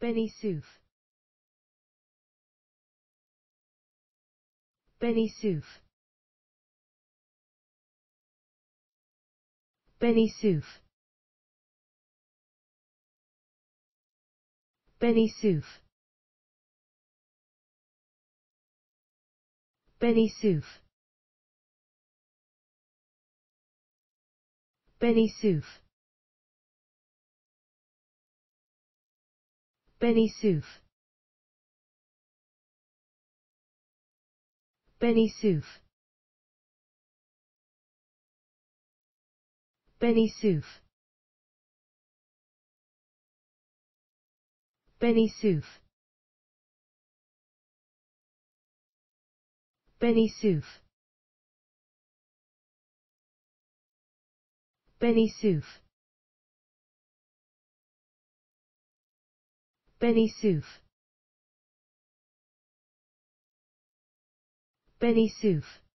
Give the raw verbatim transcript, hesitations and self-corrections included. Beni Suef. Beni Suef. Beni Suef. Beni Suef. Beni Suef. Beni Suef. Beni Suef. Beni Suef. Beni Suef. Beni Suef. Beni Suef. Beni Suef. Beni Suef. Beni Suef.